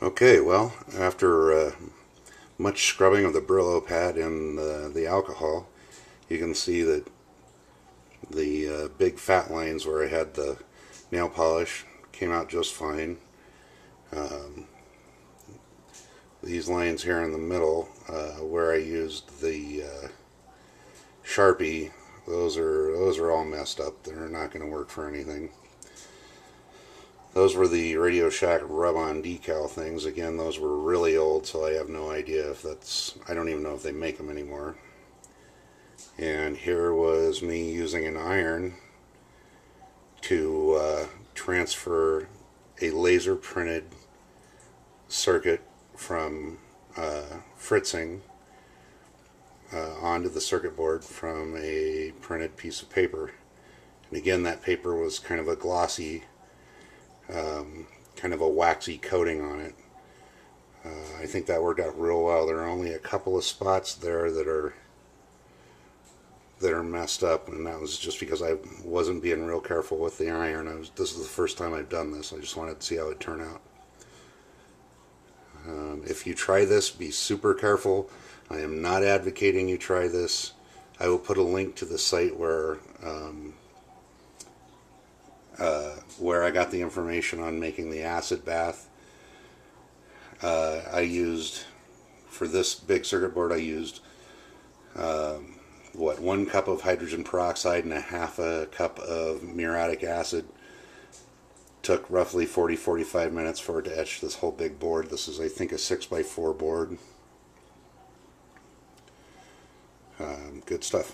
Okay, well, after much scrubbing of the Brillo pad and the alcohol, you can see that the big fat lines where I had the nail polish came out just fine. These lines here in the middle, where I used the Sharpie, those are all messed up. They're not going to work for anything. Those were the Radio Shack rub-on decal things. Again, those were really old, so I have no idea if that's... I don't even know if they make them anymore. And here was me using an iron to transfer a laser-printed circuit from fritzing onto the circuit board from a printed piece of paper. And again, that paper was kind of a glossy, kind of a waxy coating on it. I think that worked out real well. There are only a couple of spots there that are messed up, and that was just because I wasn't being real careful with the iron. This is the first time I've done this. I just wanted to see how it turned out. If you try this, be super careful. I am not advocating you try this. I will put a link to the site where I got the information on making the acid bath. I used, for this big circuit board, I used 1 cup of hydrogen peroxide and 1/2 cup of muriatic acid. Took roughly 40-45 minutes for it to etch this whole big board. This is, I think, a 6x4 board. Good stuff.